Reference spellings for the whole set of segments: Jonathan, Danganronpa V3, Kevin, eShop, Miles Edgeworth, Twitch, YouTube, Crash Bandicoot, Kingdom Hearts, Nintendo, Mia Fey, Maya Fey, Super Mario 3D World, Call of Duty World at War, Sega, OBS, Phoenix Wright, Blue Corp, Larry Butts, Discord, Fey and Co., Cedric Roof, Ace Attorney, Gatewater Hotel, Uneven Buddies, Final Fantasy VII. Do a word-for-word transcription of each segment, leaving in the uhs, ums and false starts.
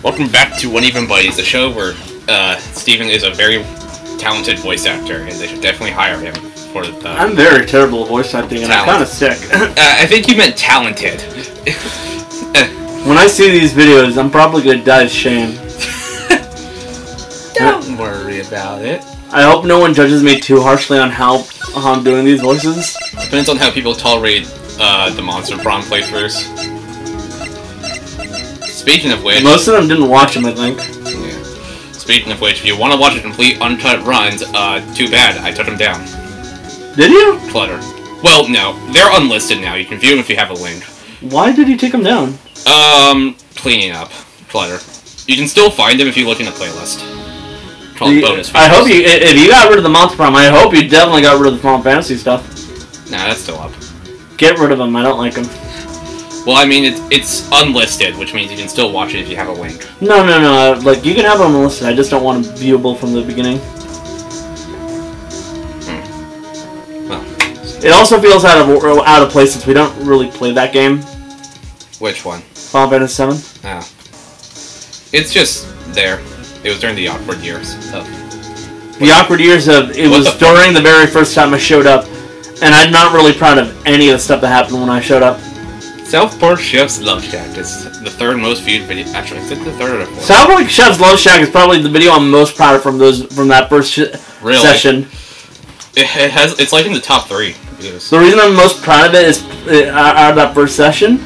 Welcome back to Uneven Buddies, the show where uh, Steven is a very talented voice actor, and they should definitely hire him for the... Uh, I'm very terrible at voice acting, and talent. I'm kind of sick. uh, I think you meant talented. When I see these videos, I'm probably going to die of shame. Don't worry about it. I hope no one judges me too harshly on how, how I'm doing these voices. Depends on how people tolerate uh, the Monster Prom playthroughs. Speaking of which... Most of them didn't watch them, I think. Yeah. Speaking of which, if you want to watch a complete uncut runs, uh, too bad, I took them down. Did you? Clutter. Well, no. They're unlisted now. You can view them if you have a link. Why did you take them down? Um, cleaning up. Clutter. You can still find them if you look in the playlist. Called you, bonus. I hope you... If you got rid of the Monster Prom, I hope you definitely got rid of the Final Fantasy stuff. Nah, that's still up. Get rid of them. I don't like them. Well, I mean, it's, it's unlisted, which means you can still watch it if you have a link. No, no, no. Like, you can have them listed. I just don't want them viewable from the beginning. Hmm. Well. It also feels out of out of place since we don't really play that game. Which one? Final Fantasy seven. Ah. It's just there. It was during the awkward years of... The awkward years of... It was during the very first time I showed up, and I'm not really proud of any of the stuff that happened when I showed up. South Park Chef's Love Shack is the third most viewed video. Actually, is it the third or the fourth? South Park Chef's Love Shack is probably the video I'm most proud of from those from that first sh really? session. It has. It's like in the top three. Videos. The reason I'm most proud of it is uh, out of that first session,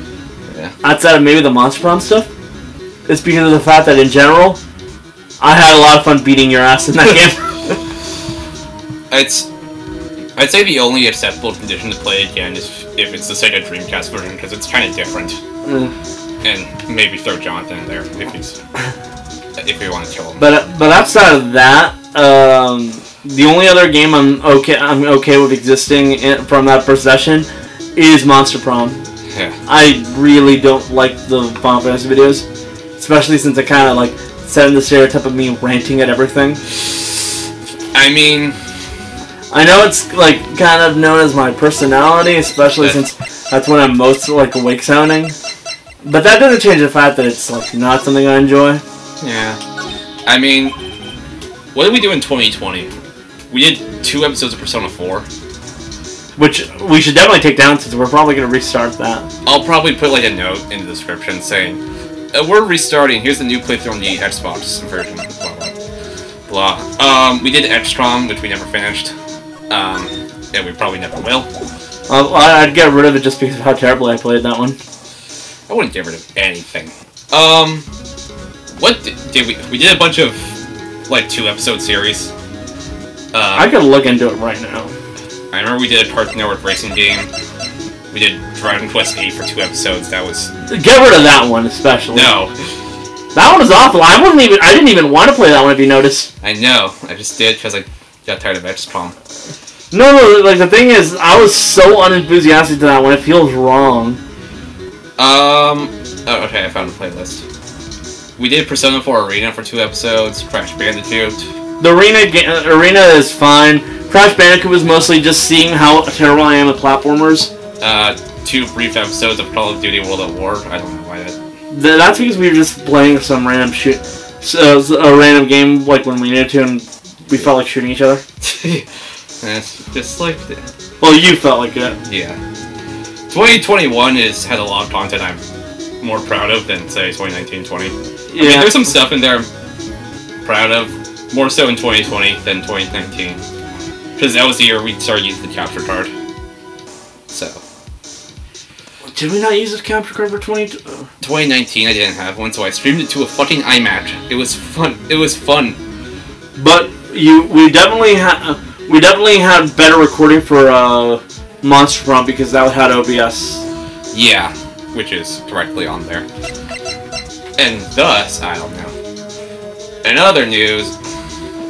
yeah. outside of maybe the Monster Prom stuff, it's because of the fact that in general, I had a lot of fun beating your ass in that game. It's. I'd say the only acceptable condition to play again is if it's the Sega Dreamcast version, because it's kind of different. Mm. And maybe throw Jonathan in there if he's if we want to kill him. But but outside of that, um, the only other game I'm okay I'm okay with existing in, from that first session is Monster Prom. Yeah. I really don't like the Final Fantasy videos, especially since it kind of like set in the stereotype of me ranting at everything. I mean. I know it's like kind of known as my personality, especially yeah. since that's when I'm most like awake sounding. But that doesn't change the fact that it's like not something I enjoy. Yeah. I mean, what did we do in twenty twenty? We did two episodes of Persona four, which we should definitely take down since we're probably going to restart that. I'll probably put like a note in the description saying, uh, "We're restarting. Here's the new playthrough on the Xbox version." Blah blah. blah. Um, we did Xtron, which we never finished. Um, yeah, we probably never will. Uh, I'd get rid of it just because of how terrible I played that one. I wouldn't get rid of anything. Um, what did, did we... We did a bunch of, like, two-episode series. Um, I could look into it right now. I remember we did a Cartoon Network racing game. We did Dragon Quest eight for two episodes. That was... Get rid of that one, especially. No. That one was awful. I wouldn't even... I didn't even want to play that one, if you noticed. I know. I just did, because I... got tired of X COM. No, no, like, the thing is, I was so unenthusiastic to that one, it feels wrong. Um, oh, okay, I found a playlist. We did Persona four Arena for two episodes, Crash Bandicoot. The Arena ga arena is fine. Crash Bandicoot was mostly just seeing how terrible I am at platformers. Uh, two brief episodes of Call of Duty World at War. I don't know why that... The, that's because we were just playing some random shoot... So, a random game, like, when we needed to, and... We felt like shooting each other. It's just like that. Well, you felt like that. Yeah. twenty twenty-one has had a lot of content I'm more proud of than, say, twenty nineteen twenty. Yeah. I mean, there's some stuff in there I'm proud of. More so in twenty twenty than twenty nineteen. Because that was the year we started using the capture card. So. Did we not use the capture card for twenty... twenty nineteen, I didn't have one, so I streamed it to a fucking iMac. It was fun. It was fun. But... You, we definitely had we definitely had better recording for uh, Monster Prom because that had O B S. Yeah, which is directly on there. And thus, I don't know. In other news,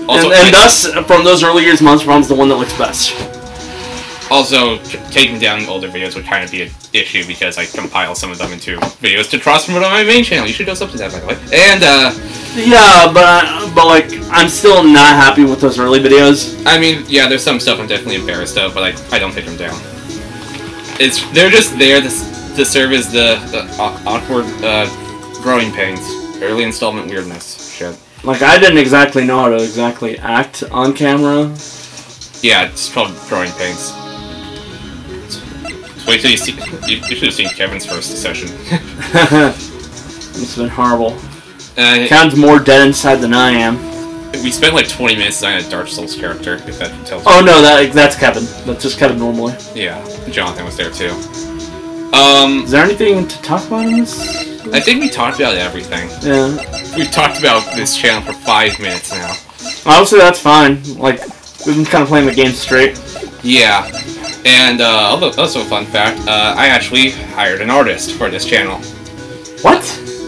also and, and thus from those early years, Monster Prom's the one that looks best. Also, taking down older videos would kind of be an issue because I compile some of them into videos to cross-promote on my main channel. You should go subscribe to that, by the way. And uh. Yeah, but but like I'm still not happy with those early videos. I mean, yeah, there's some stuff I'm definitely embarrassed of, but I I don't take them down. It's they're just there to to serve as the, the awkward uh, growing pains early installment weirdness shit. Like, I didn't exactly know how to exactly act on camera. Yeah, it's probably growing pains. Wait till you see. You, you should have seen Kevin's first session. It's been horrible. Uh, Kevin's more dead inside than I am. We spent like twenty minutes designing a Dark Souls character. If that tells. Oh you. No, that that's Kevin. That's just Kevin normally. Yeah, Jonathan was there too. Um, Is there anything to talk about in this? I think we talked about everything. Yeah. We've talked about this channel for five minutes now. Honestly, that's fine. Like, we've been kind of playing the game straight. Yeah. And, uh, also a fun fact, uh, I actually hired an artist for this channel. What?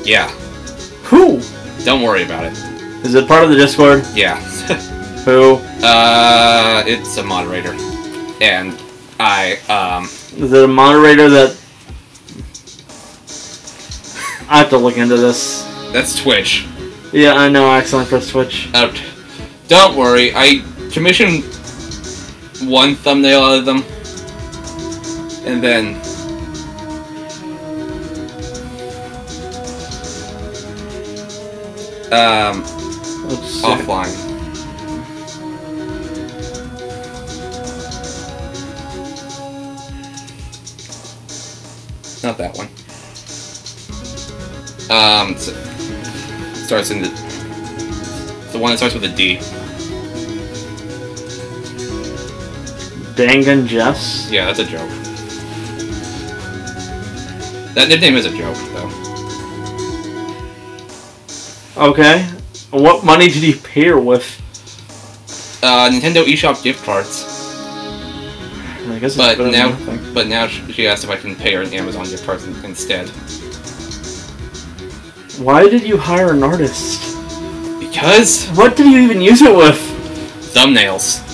Yeah. Who? Don't worry about it. Is it part of the Discord? Yeah. Who? Uh, it's a moderator. And I, um... Is it a moderator that... I have to look into this. That's Twitch. Yeah, I know. I accidentally pressed Twitch. Uh, don't worry. I commissioned one thumbnail out of them. And then... Um... Let's offline. See. Not that one. Um, so starts in the the one that starts with a D. Dangan Jeffs? Yeah, that's a joke. That nickname is a joke, though. Okay. What money did he pay her with? Uh, Nintendo eShop gift cards. I guess. It's but now, but now she asked if I can pay her an Amazon gift card instead. Why did you hire an artist? Because... What did you even use it with? Thumbnails.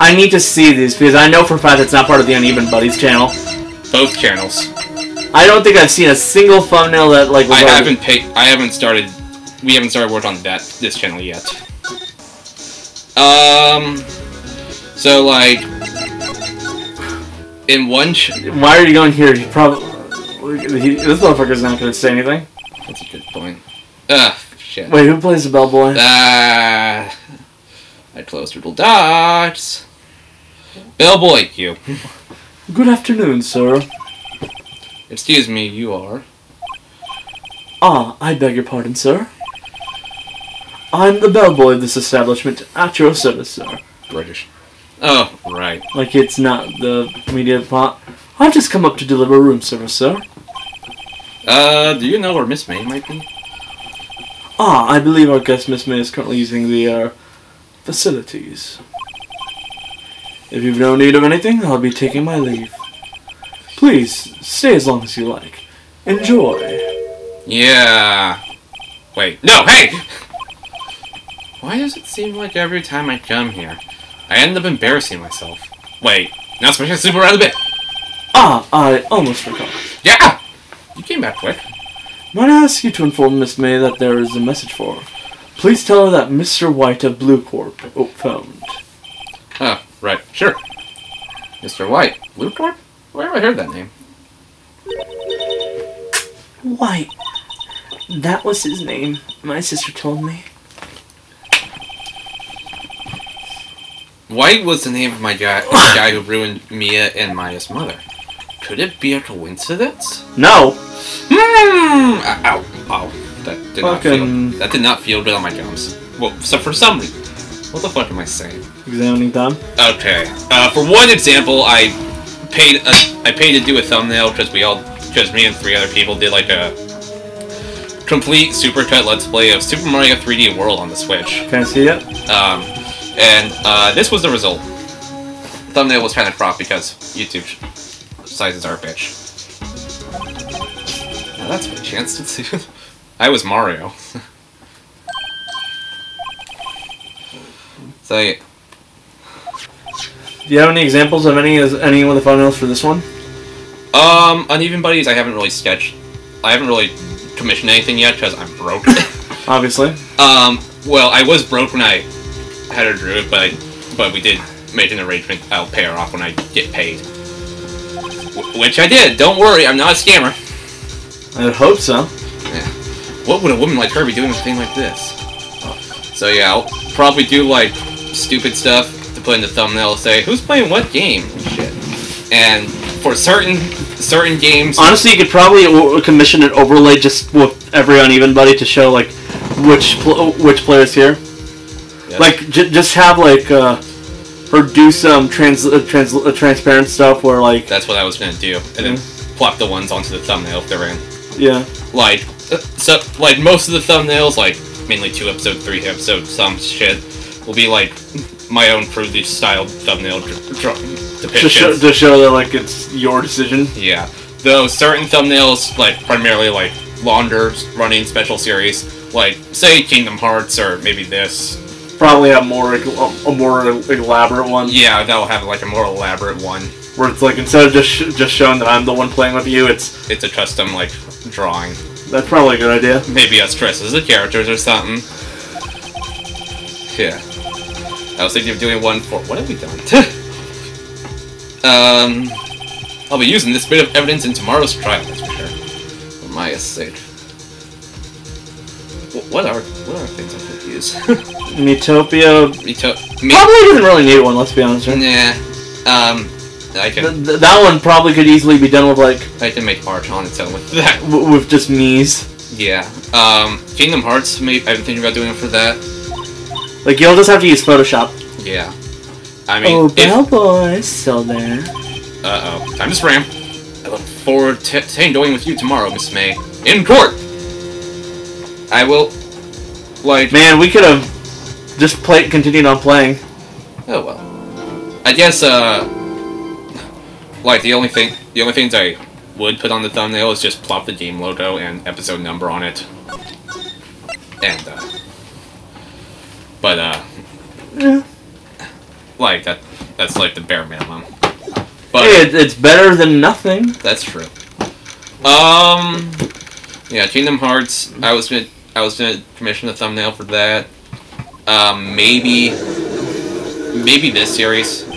I need to see these, because I know for a fact it's not part of the Uneven Buddies channel. Both channels. I don't think I've seen a single thumbnail that, like... I haven't paid... I haven't started... We haven't started work on that, this channel yet. Um... So, like... In one... Ch Why are you going here? You probably... He, this motherfucker's not gonna say anything. That's a good point. Ugh, shit. Wait, who plays the bellboy? Ah, uh, I close triple dots. Bellboy, you. Good afternoon, sir. Excuse me, you are. Ah, I beg your pardon, sir. I'm the bellboy of this establishment at your service, sir. British. Oh, right. Like it's not the media pot. I've just come up to deliver room service, sir. Uh, do you know where Miss May might be? Ah, I believe our guest Miss May is currently using the, uh, facilities. If you've no need of anything, I'll be taking my leave. Please, stay as long as you like. Enjoy. Yeah. Wait, no, hey! Why does it seem like every time I come here, I end up embarrassing myself? Wait, now especially super out of the bit. Ah, I almost forgot. Yeah! You came back quick. Might I ask you to inform Miss May that there is a message for her? Please tell her that Mister White of Blue Corp phoned. Oh, right. Sure. Mister White. Blue Corp? Where have I heard that name? White. That was his name. My sister told me. White was the name of my guy, the guy who ruined Mia and Maya's mother. Could it be a coincidence? No. Hmm. Ow! Ow! That did not feel. That did not feel good on my gums. Well, so for some reason, what the fuck am I saying? Examining time. Okay. Uh, for one example, I paid. A, I paid to do a thumbnail because we all, because me and three other people did like a complete supercut let's play of Super Mario three D World on the Switch. Can I see it? Um, and uh, this was the result. Thumbnail was kind of cropped because YouTube. Sizes are a bitch. Now that's my chance to see. I was Mario. So, yeah. Do you have any examples of any of any of the thumbnails for this one? Um, Uneven Buddies. I haven't really sketched. I haven't really commissioned anything yet because I'm broke. Obviously. Um. Well, I was broke when I had her drew it, but I, but we did make an arrangement. I'll pay her off when I get paid. Which I did. Don't worry, I'm not a scammer. I'd hope so. Yeah. What would a woman like her be doing with a thing like this? So yeah, I'll probably do like stupid stuff to put in the thumbnail, say who's playing what game and shit. And for certain certain games, honestly, you could probably commission an overlay just with every Uneven Buddy to show like which pl which player's here. Yep. Like j just have like uh, or do some trans uh, trans uh, transparent stuff where like that's what I was gonna do, and then plop the ones onto the thumbnail if they're in. Yeah. Like. So, like, most of the thumbnails, like, mainly two episode, three episode, some shit, will be, like, my own produce-style thumbnail depictions. To show, to show that, like, it's your decision? Yeah. Though certain thumbnails, like, primarily, like, longer running special series, like, say, Kingdom Hearts, or maybe this. Probably a more, a more elaborate one. Yeah, that'll have, like, a more elaborate one. Where it's, like, instead of just sh just showing that I'm the one playing with you, it's... It's a custom, like, drawing. That's probably a good idea. Maybe us dress as the characters or something. Yeah. I was thinking of doing one for... What have we done? um, I'll be using this bit of evidence in tomorrow's trial, that's for sure. For Maya's sake. What are what are things I could use? Metopia... Meto me probably doesn't really need one, let's be honest. Right? Nah. Um... I can, th th that one probably could easily be done with, like... I can make March on its own with that. W with just me's. Yeah. Um, Kingdom Hearts, maybe, I've been thinking about doing it for that. Like, you'll just have to use Photoshop. Yeah. I mean... Oh, Bell Boy's still there. Uh-oh. Time to spram. I look forward to tangoing with you tomorrow, Miss May. In court! I will... Like... Man, we could have just play continued on playing. Oh, well. I guess, uh... Like, the only thing, the only things I would put on the thumbnail is just plop the game logo and episode number on it. And, uh... But, uh... Yeah. Like, that, that's, like, the bare minimum. But... Hey, it's better than nothing. That's true. Um... Yeah, Kingdom Hearts, I was gonna, I was gonna commission a thumbnail for that. Um, maybe... Maybe this series...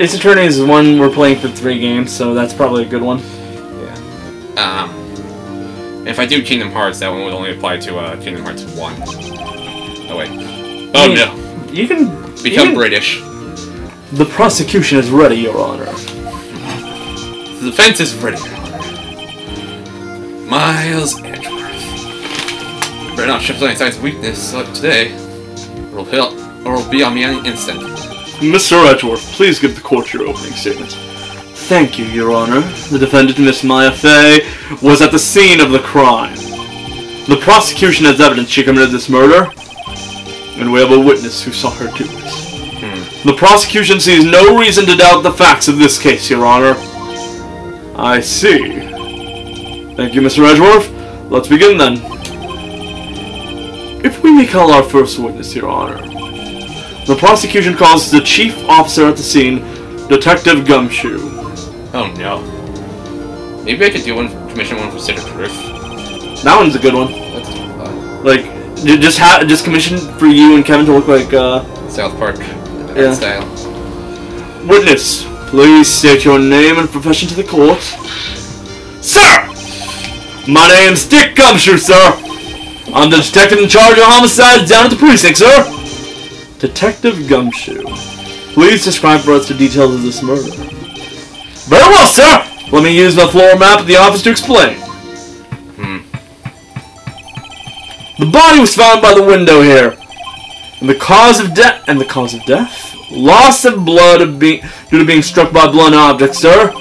Ace Attorney is one we're playing for three games, so that's probably a good one. Yeah. Um, if I do Kingdom Hearts, that one would only apply to uh, Kingdom Hearts one. Oh, wait. Oh, I mean, no. You can... Become you can... British. The prosecution is ready, Your Honor. The defense is ready, Your Honor. Miles Edgeworth. Better not shift any signs of weakness up today, or it'll be on me any instant. Mister Edgeworth, please give the court your opening statement. Thank you, Your Honor. The defendant, Miss Maya Fey, was at the scene of the crime. The prosecution has evidence she committed this murder, and we have a witness who saw her do it. Hmm. The prosecution sees no reason to doubt the facts of this case, Your Honor. I see. Thank you, Mister Edgeworth. Let's begin, then. If we may call our first witness, Your Honor... The prosecution calls the chief officer at the scene, Detective Gumshoe. Oh no. Maybe I could do one, commission one for Cedric Roof. That one's a good one. That's fun. Like, just ha just commission for you and Kevin to look like, uh... South Park. Yeah. Style. Witness, please state your name and profession to the court. Sir! My name's Dick Gumshoe, sir! I'm the detective in charge of homicides down at the precinct, sir! Detective Gumshoe, please describe for us the details of this murder. Very well, sir! Let me use the floor map of the office to explain. Hmm. The body was found by the window here. And the cause of death... And the cause of death? Loss of blood of be due to being struck by blunt objects, sir.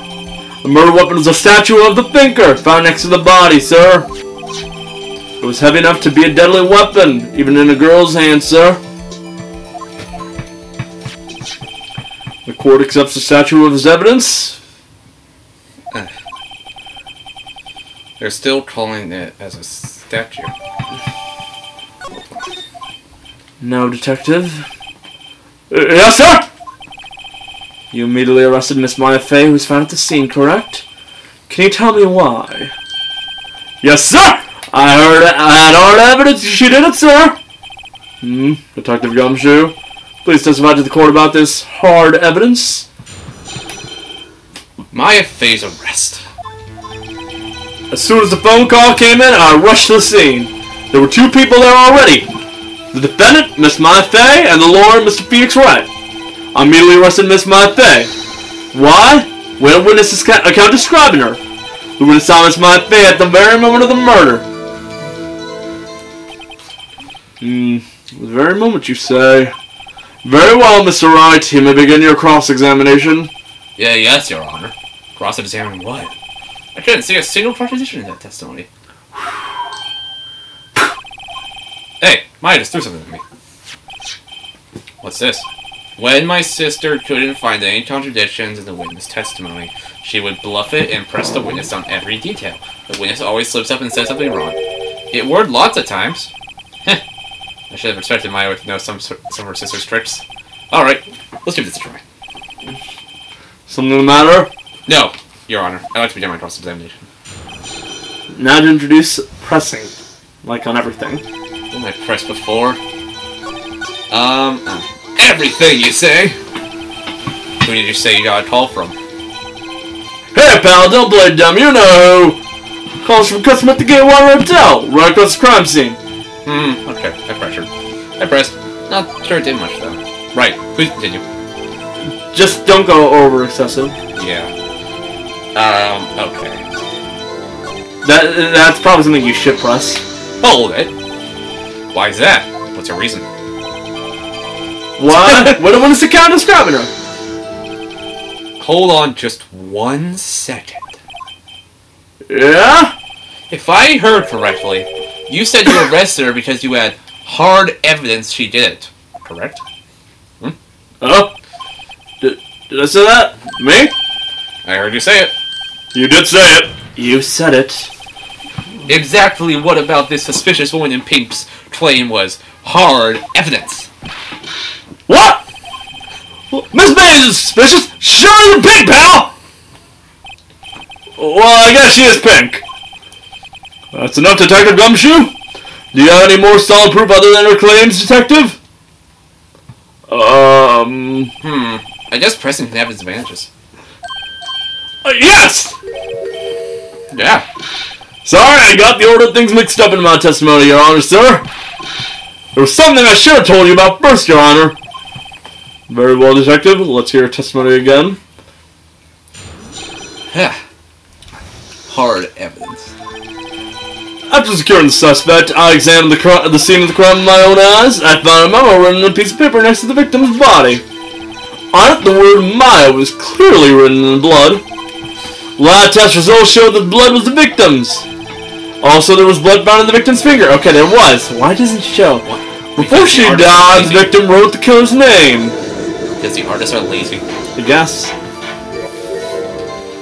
The murder weapon was a statue of the thinker found next to the body, sir. It was heavy enough to be a deadly weapon, even in a girl's hand, sir. The court accepts the statue of his evidence. Uh, they're still calling it as a statue. No, Detective. Uh, yes, sir! You immediately arrested Miss Maya Fey, who was found at the scene, correct? Can you tell me why? Yes, sir! I heard I had hard evidence she did it, sir! Hmm, Detective Gumshoe. Please testify to the court about this hard evidence. Maya Fey's arrest. As soon as the phone call came in, I rushed to the scene. There were two people there already. The defendant, Miss Maya Fey, and the lawyer, Mister Felix Wright. I immediately arrested Miss Maya Fey. Why? We had a witness account describing her. The witness saw Miss Maya Fey at the very moment of the murder. Hmm, the very moment you say. Very well, Mister Wright, you may begin your cross-examination. Yeah, yes, Your Honor. Cross-examining what? I couldn't see a single contradiction in that testimony. Hey, Maya just threw something at me. What's this? When my sister couldn't find any contradictions in the witness testimony, she would bluff it and press the witness on every detail. The witness always slips up and says something wrong. It worked lots of times. Heh. I should have expected Maya to know some, some of her sister's tricks. Alright, let's give this a try. Something the matter? No, Your Honor. I'd like to begin my cross-examination. Now to introduce pressing. Like on everything. Didn't I press before? Um, uh, everything you say! Who did you say you got a call from? Hey, pal, don't play dumb, you know who! Calls from customer at the Gatewater Hotel, right across the crime scene. Hmm, okay, I pressured. I pressed. Not sure it did much, though. Right, please continue. Just don't go over excessive. Yeah. Um, okay. That, that's probably something you should press. Hold it. Why is that? What's your reason? What? What was the count describing her? Hold on just one second. Yeah? If I heard correctly, you said you arrested her because you had hard evidence she did it, correct? Hmm? Oh? Did, did I say that? Me? I heard you say it. You did say it. You said it. Exactly what about this suspicious woman in pink's claim was hard evidence? What? Miss May is suspicious? She isn't pink, pal! Well, I guess she is pink. That's enough, Detective Gumshoe? Do you have any more solid proof other than her claims, Detective? Um... Hmm. I guess pressing can have its advantages. Uh, yes! Yeah. Sorry, I got the order of things mixed up in my testimony, Your Honor, sir. There was something I should have told you about first, Your Honor. Very well, Detective. Let's hear your testimony again. Hard evidence. After securing the suspect, I examined the, the scene of the crime with my own eyes. I found a memo written on a piece of paper next to the victim's body. On it, the word Maya was clearly written in blood. Lab test results showed that the blood was the victim's. Also, there was blood found in the victim's finger. Okay, there was. Why doesn't it show? What? Before she died, the victim wrote the killer's name. Because the artists are lazy. I guess.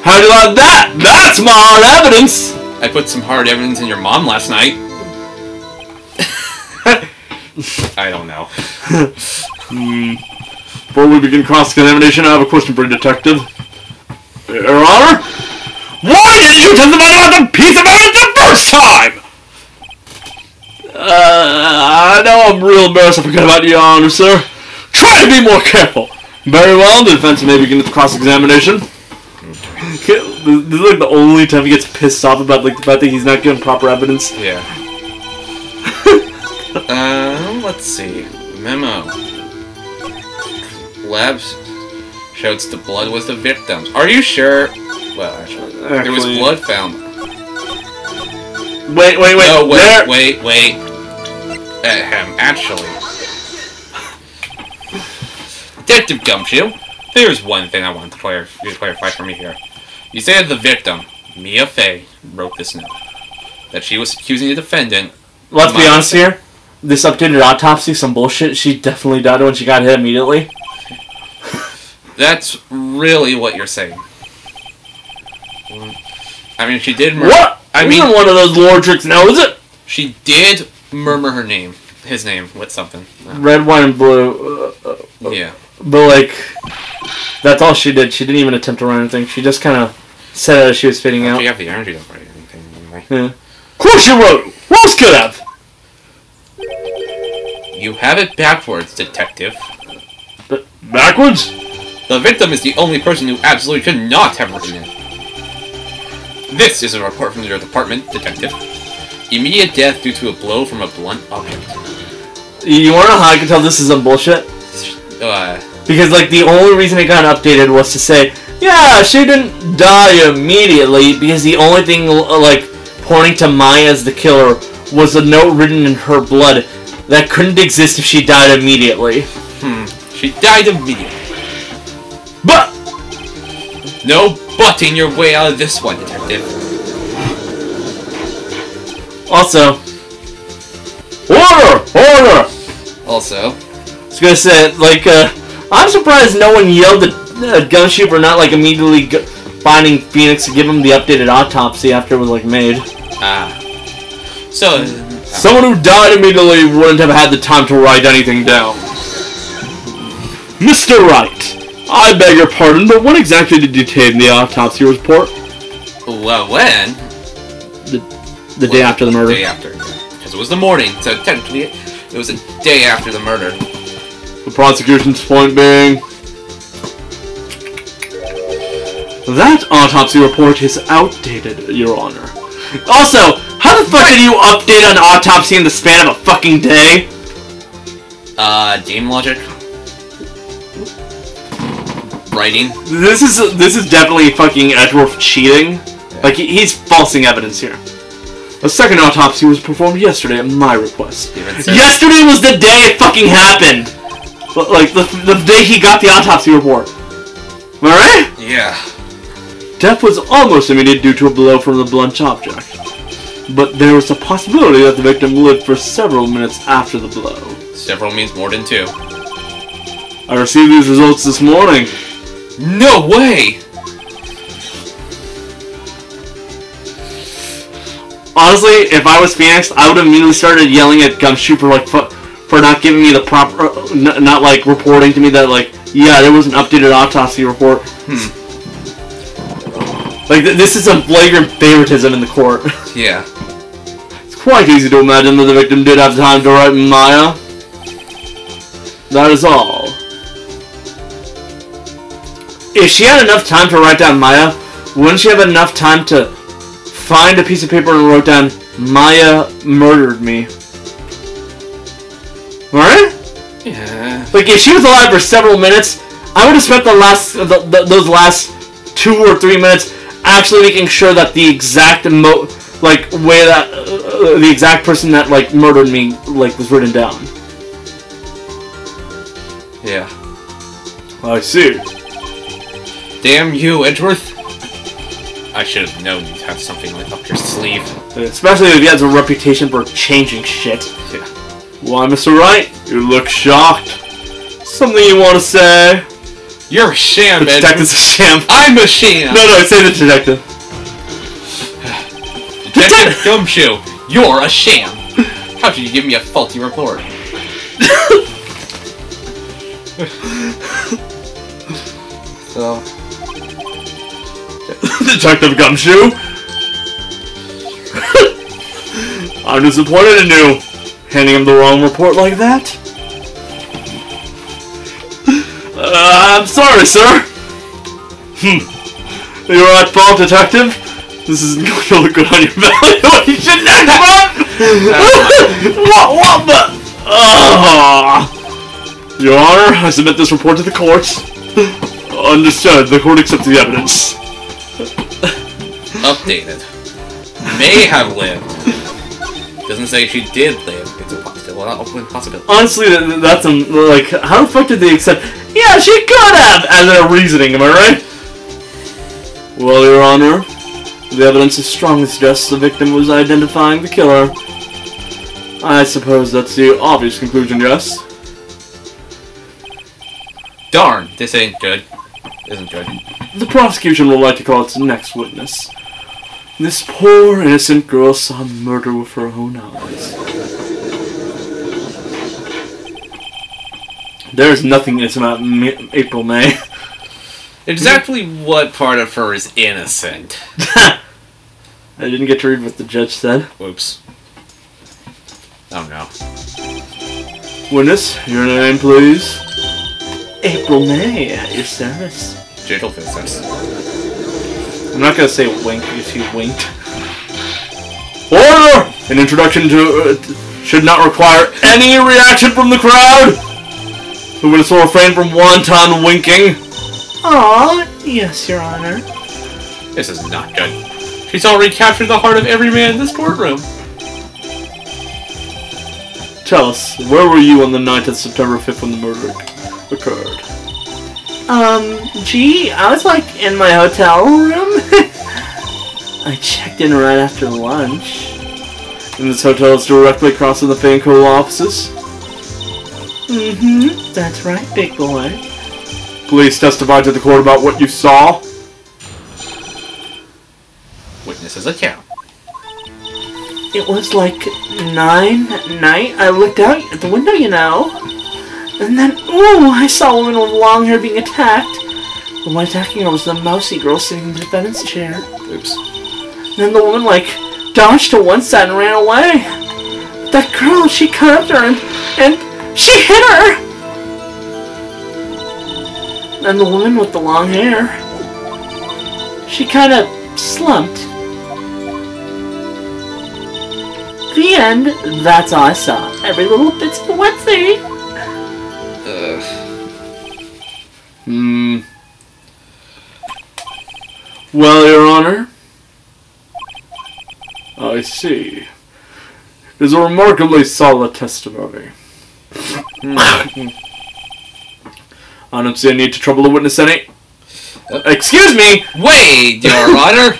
How do you like that? That's my hard evidence! I put some hard evidence in your mom last night. I don't know. hmm. Before we begin cross-examination, I have a question for you, Detective. Your Honor? Why didn't you testify about the piece of evidence the first time? Uh, I know I'm real embarrassed I forgot about you, Your Honor, sir. Try to be more careful. Very well, the defense may begin with cross-examination. This is like the only time he gets pissed off about like the fact that he's not giving proper evidence. Yeah. uh, let's see. Memo. Labs showed the blood was the victim's. Are you sure? Well, actually, actually, there was blood found. Wait, wait, wait. No, wait, there... wait, wait. Ahem, actually. Detective Gumshoe, there's one thing I want to clarify, clarify for me here. You said the victim, Mia Fey, wrote this note. That she was accusing the defendant... Let's be honest here. This updated autopsy, some bullshit. She definitely died when she got hit immediately. That's really what you're saying. I mean, she did murder... What? I mean, one of those lore tricks now, is it? She did murmur her name. His name. What's something? No. Red, white, and blue. Uh, uh, yeah. But, like... That's all she did. She didn't even attempt to run anything. She just kind of... said that she was fitting out. She have the energy to write anything anyway. Yeah. Of course she wrote! What else could have? You have it backwards, Detective. But backwards? The victim is the only person who absolutely could not have written it. This is a report from your department, Detective. Immediate death due to a blow from a blunt object. You wanna know how I can tell this is some bullshit? Uh, because, like, the only reason it got updated was to say, yeah, she didn't die immediately, because the only thing, like, pointing to Maya as the killer was a note written in her blood that couldn't exist if she died immediately. Hmm. She died immediately. But! No butting your way out of this one, Detective. Also. Order! Order! Also. I was gonna say, like, uh, I'm surprised no one yelled at uh, Gumshoe for not, like, immediately g finding Phoenix to give him the updated autopsy after it was, like, made. Ah. So. Uh, Someone who died immediately wouldn't have had the time to write anything down. Mister Wright, I beg your pardon, but when exactly did you obtain the autopsy report? Well, when? The, the well, day after the murder. The day after. Because it was the morning, so technically it was a day after the murder. The prosecution's point being... that autopsy report is outdated, Your Honor. Also, how the fuck did you update an autopsy in the span of a fucking day? Uh, game logic. Writing. This is this is definitely fucking Edgeworth cheating. Yeah. Like he, he's falsing evidence here. A second autopsy was performed yesterday at my request. Yesterday was the day it fucking happened. Like the the day he got the autopsy report. Am I right? Yeah. Death was almost immediate due to a blow from the blunt object, but there was a possibility that the victim lived for several minutes after the blow. Several means more than two. I received these results this morning. No way! Honestly, if I was Phoenix, I would have immediately started yelling at Gumshoe for, like, for, for not giving me the proper... Uh, n not, like, reporting to me that, like, yeah, there was an updated autopsy report. Hmm. Like, th this is some flagrant favoritism in the court. Yeah. It's quite easy to imagine that the victim did have time to write Maya. That is all. If she had enough time to write down Maya, wouldn't she have enough time to find a piece of paper and wrote down, Maya murdered me? Alright? Yeah. Like, if she was alive for several minutes, I would have spent the last, the, the, those last two or three minutes actually making sure that the exact, mo like, way that, uh, the exact person that, like, murdered me, like, was written down. Yeah. I see. Damn you, Edgeworth! I should have known you'd have something like up your sleeve. Especially if he has a reputation for changing shit. Yeah. Why, Mister Wright? You look shocked. Something you want to say? You're a sham, Edgeworth. The detective's a sham. I'm a sham! No, no, say the detective. Detective Gumshoe, you're a sham! How could you give me a faulty report? So... Detective Gumshoe? I'm disappointed in you. Handing him the wrong report like that? Uh, I'm sorry, sir. Hmm. You're at fault, Detective. This isn't going to look good on your value. You shouldn't act up! What? What the? Oh. Your Honor, I submit this report to the court. Understood. The court accepts the evidence. Updated. May have lived. Doesn't say she did live. It's a possibility. Honestly, that's a, like, how the fuck did they accept? Yeah, she could have, as a reasoning. Am I right? Well, Your Honor, the evidence is strongly suggests the victim was identifying the killer. I suppose that's the obvious conclusion, yes. Darn, this ain't good. Isn't good. The prosecution would like to call its next witness. This poor, innocent girl saw murder with her own eyes. There is nothing innocent about M April May. Exactly what part of her is innocent? I didn't get to read what the judge said. Whoops. Oh no. Witness, your name, please. April May, at your service. Gentle Vincent. I'm not gonna say wink if you winked. Order! An introduction to uh, should not require any reaction from the crowd, who would still refrain from wanton winking. Aww, yes, Your Honor. This is not good. She's already captured the heart of every man in this courtroom. Tell us, where were you on the night of September fifth when the murder occurred? Um, gee, I was like in my hotel room. I checked in right after lunch. And this hotel is directly across from the Fey and Co. offices? Mm-hmm, that's right, big boy. Police testified to the court about what you saw. Witnesses account. It was like nine at night. I looked out at the window, you know. And then, ooh, I saw a woman with long hair being attacked. The one attacking her was the mousy girl sitting in the defendant's chair. Oops. And then the woman, like, dodged to one side and ran away. That girl, she cut up to her and, and she hit her! And the woman with the long hair, she kind of slumped. The end, that's all I saw. Every little bit's for Wednesday. Hmm. Well, Your Honor, I see. It is a remarkably solid testimony. I don't see a need to trouble the witness any. Uh, excuse me! Wait, Your Honor!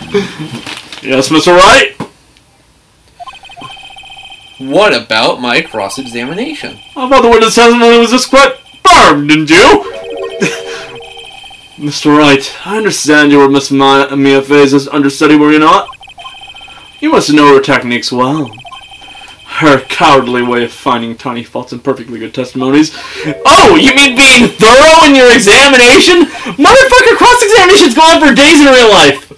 Yes, Mister Wright? What about my cross-examination? I thought the witness testimony was just quite firm, didn't you? Mister Wright, I understand you were Miss Maya, Mia Fey's understudy, were you not? You must know her techniques well. Her cowardly way of finding tiny faults in perfectly good testimonies. Oh, you mean being thorough in your examination? Motherfucker, cross-examination's gone on for days in real life!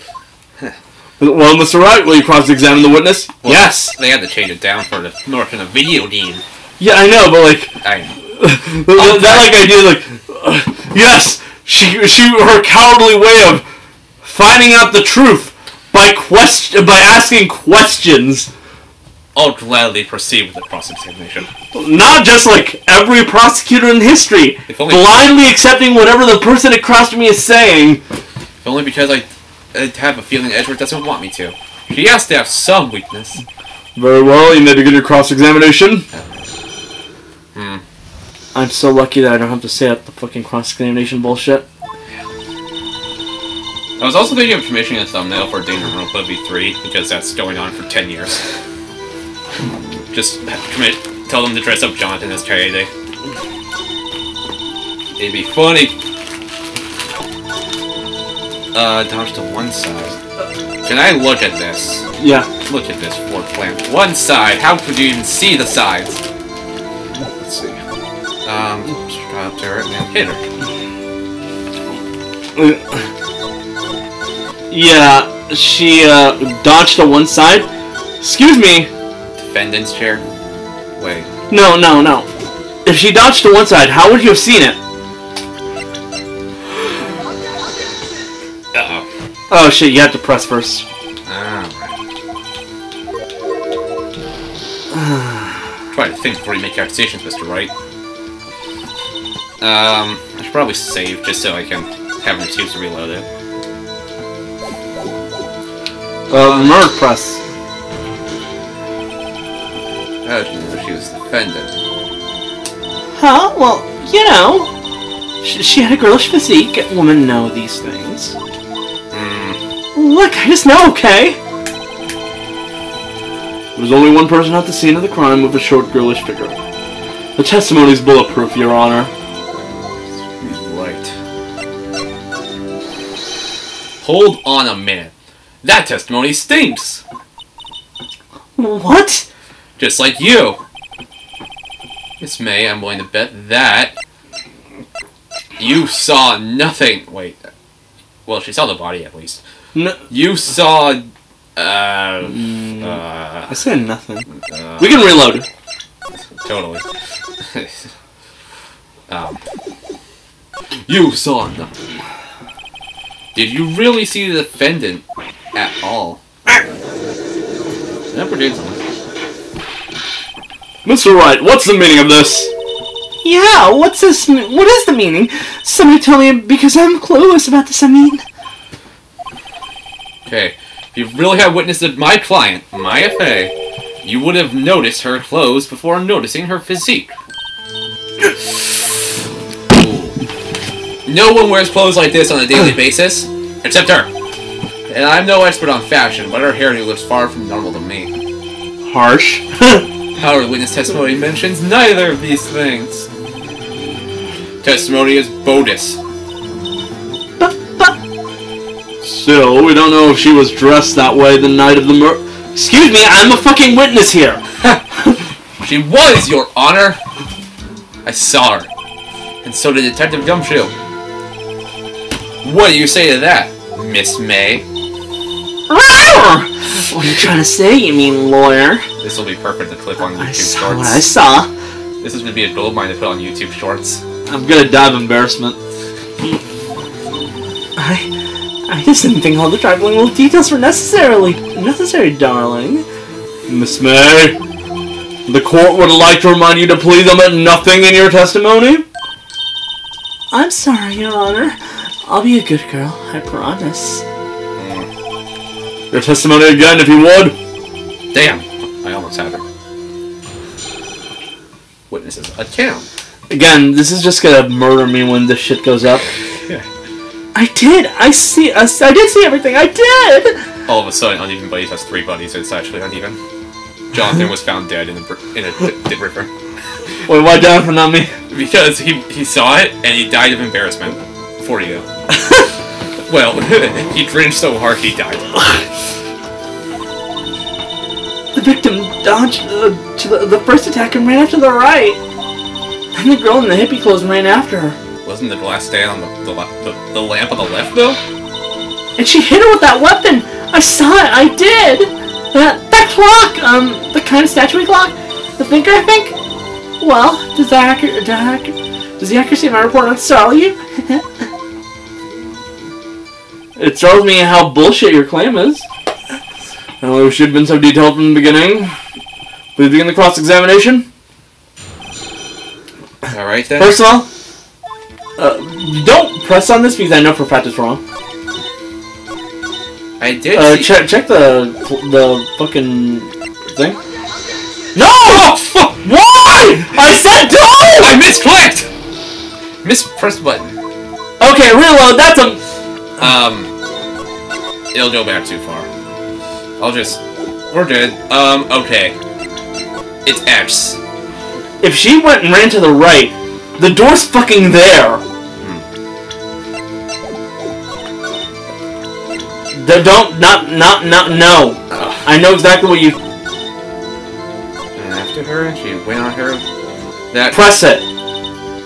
Well, Mister Wright, will you cross-examine the witness? Well, yes! They had to change it down for the North in a video game. Yeah, I know, but like... I know. that, that like idea, like... Uh, yes! She, she, her cowardly way of finding out the truth. By question, by asking questions. I'll gladly proceed with the cross-examination. Not just like every prosecutor in history, blindly accepting whatever the person across from me is saying. If only because I have a feeling Edgeworth doesn't want me to. She has to have some weakness. Very well, you need to get your cross-examination. Hmm. I'm so lucky that I don't have to say that the fucking cross-examination bullshit. I was also thinking of commissioning a thumbnail for Danganronpa V three, because that's going on for ten years. Just commit, tell them to dress up Jonathan as Kaede. It'd be funny. Uh, dodge to one side. Can I look at this? Yeah. Look at this floor plan. One side! How could you even see the sides? Let's see. Um, just try up there and then hit her. Yeah, she uh, dodged to one side. Excuse me. Defendant's chair? Wait. No, no, no. If she dodged to one side, how would you have seen it? Uh-oh. Oh, shit, you have to press first. Ah. Try to think before you make accusations, Mister Wright. Um, I should probably save just so I can have an excuse to reload it. Uh, murder press. How did you know she was defendant? Huh? Well, you know. She, she had a girlish physique. Women know these things. Mm. Look, I just know, okay? There was only one person at the scene of the crime with a short, girlish figure. The testimony is bulletproof, Your Honor. He's right. Hold on a minute. That testimony stinks! What? Just like you! Miss May, I'm willing to bet that... you saw nothing! Wait... Well, she saw the body, at least. No. You saw... Uh... Mm, uh I said nothing. Uh, we can reload! Totally. um... You saw nothing. Did you really see the defendant? At all. That produced something. Mister Wright, what's the meaning of this? Yeah, what's this? What is the meaning? Somebody tell me, because I'm clueless about this, I mean. Okay, if you really had witnessed my client, Maya Fey, you would have noticed her clothes before noticing her physique. No one wears clothes like this on a daily basis, except her. And I'm no expert on fashion, but her hairdo looks far from normal to me. Harsh. However, witness testimony mentions neither of these things. Testimony is bogus. But, but. So, we don't know if she was dressed that way the night of the murder. Excuse me, I'm a fucking witness here! She was, Your Honor! I saw her. And so did Detective Gumshoe. What do you say to that, Miss May? What are you trying to say, you mean lawyer? This will be perfect to clip on YouTube I saw shorts. What I saw. This is going to be a goldmine to put on YouTube shorts. I'm going to die of embarrassment. I, I just didn't think all the trifling little details were necessarily necessary, darling. Miss May, the court would like to remind you to please omit nothing in your testimony. I'm sorry, Your Honor. I'll be a good girl, I promise. Your testimony again, if you would. Damn, I almost had her. Witnesses, a cam. Again, this is just gonna murder me when this shit goes up. Yeah. I did. I see. I, I did see everything. I did. All of a sudden, Uneven Buddies has three buddies. It's actually uneven. Jonathan was found dead in a in a dead river. Wait, why Jonathan, not me? Because he he saw it and he died of embarrassment for you. Well, he cringed so hard he died. The victim dodged uh, to the, the first attack and ran after the right. And the girl in the hippie clothes ran after her. Wasn't the glass stand on the, the, the, the lamp on the left, though? And she hit her with that weapon! I saw it! I did! That, that clock! Um, the kind of statuary clock? The thinker, I think? Well, does, that accurate, that accurate, does the accuracy of my report not startle you? It tells me how bullshit your claim is. Oh, we should have been so detailed from the beginning. Please begin the cross-examination. Alright then. First of all, uh, don't press on this because I know for a fact it's wrong. I did uh, see check, check the, the fucking thing. No! Oh, fuck! Why? I said no! I misclicked! Mispressed button. Okay, reload, that's a... Um, it'll go back too far. I'll just... We're good. Um, okay. It's X. If she went and ran to the right, the door's fucking there. Hmm. The, don't... Not... Not... Not... No. Ugh. I know exactly what you... And after her, she went on her... That... Press it.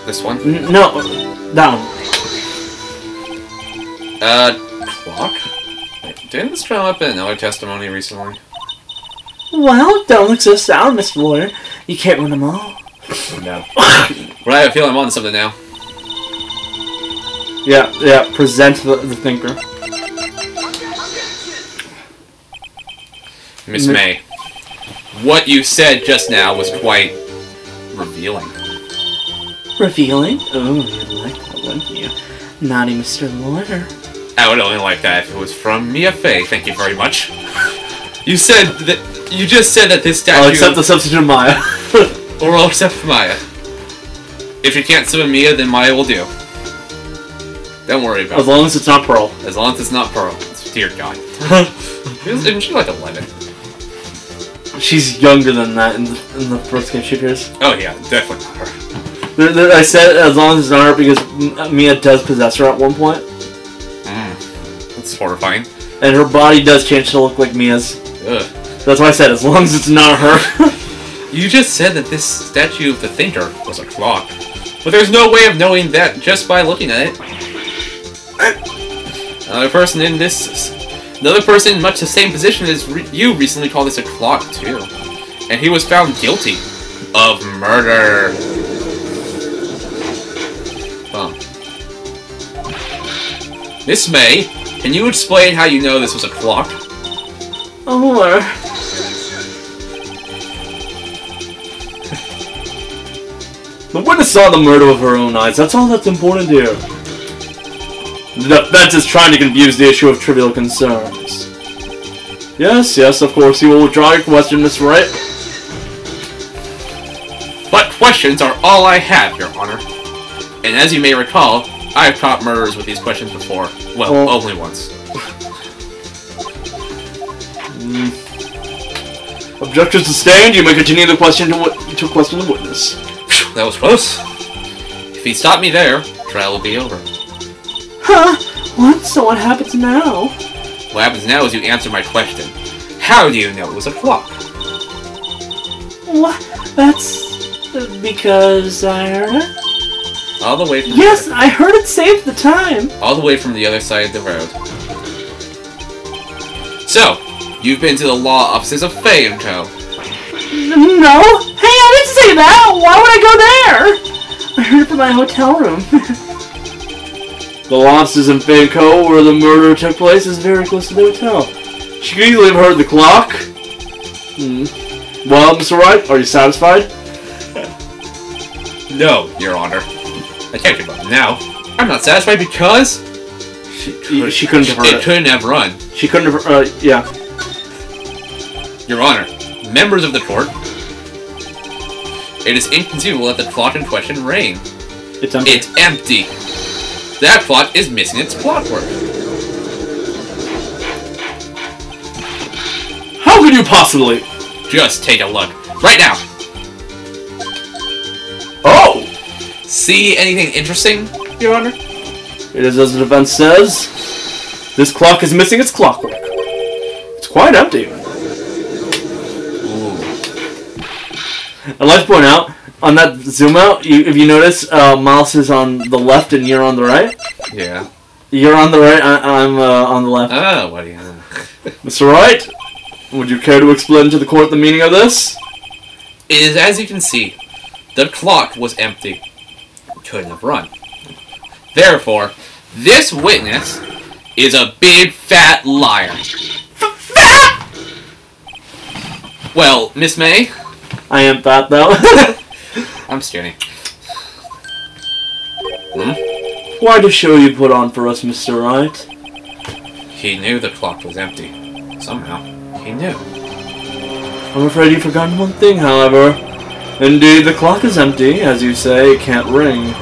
This one? N no. That one. Uh, clock? Didn't this come up in another testimony recently? Well, don't look so sound, Mister Lawyer. You can't win them all. No. But I have a feeling I'm on something now. Yeah, yeah, present the, the thinker. Miss May, what you said just now was quite revealing. Revealing? Oh, you like that, wouldn't you? Naughty Mister Lawyer. I would only like that if it was from Mia Fey, thank you very much. You said that... You just said that this statue... I'll accept the substitute of Maya. Or I'll accept Maya. If you can't summon Mia, then Maya will do. Don't worry about it. As long as it's not Pearl. As long as it's not Pearl. Dear God. Isn't she like eleven? She's younger than that in the, in the first game she appears. Oh yeah, definitely not her. I said as long as it's not her because Mia does possess her at one point. It's horrifying. And her body does change to look like Mia's. Ugh. That's why I said, as long as it's not her. You just said that this statue of the thinker was a clock. But there's no way of knowing that just by looking at it. Another person in this... Another person in much the same position as re you recently called this a clock, too. And he was found guilty of murder. Bum. Miss May... Can you explain how you know this was a clock? Oh, The witness saw the murder with her own eyes. That's all that's important here. The fence is trying to confuse the issue of trivial concerns. Yes, yes, of course, you will withdraw your question, Miss Wright. But questions are all I have, Your Honor. And as you may recall, I have caught murderers with these questions before. Well, well only once. mm. Objection sustained. You may continue the question to, to question the witness. That was close. If he stopped me there, trial will be over. Huh? What? So what happens now? What happens now is you answer my question. How do you know it was a clock? What? That's because I heard it. All the way from Yes, the I heard it saved the time. All the way from the other side of the road. So, you've been to the law offices of Fey and Co. No? Hey, I didn't say that! Why would I go there? I heard it from my hotel room. The losses in Fey and Co., where the murder took place, is very close to the hotel. She could easily have heard the clock. Hmm. Well, Mister Wright, are you satisfied? No, Your Honor. I can't give up now. I'm not satisfied because... She, could, she couldn't have heard it. It couldn't have run. She couldn't have... Uh, yeah. Your Honor, members of the court, it is inconceivable that the clock in question rang. It's empty. It's empty. That plot is missing its plot work. How could you possibly? Just take a look. Right now. Oh! See anything interesting, Your Honor? It is as the defense says. This clock is missing its clockwork. It's quite empty. Ooh. I'd like to point out, on that zoom out, you, if you notice, uh, Miles is on the left and you're on the right. Yeah. You're on the right, I, I'm uh, on the left. Oh, what do you know? Mister Wright, would you care to explain to the court the meaning of this? It is, as you can see, the clock was empty. It couldn't have run. Therefore, this witness is a big fat liar. Well, Miss May? I am fat, though. I'm skinny. Hmm? Why the show you put on for us, Mister Wright? He knew the clock was empty. Somehow, he knew. I'm afraid you've forgotten one thing, however. Indeed, the clock is empty. As you say, it can't ring.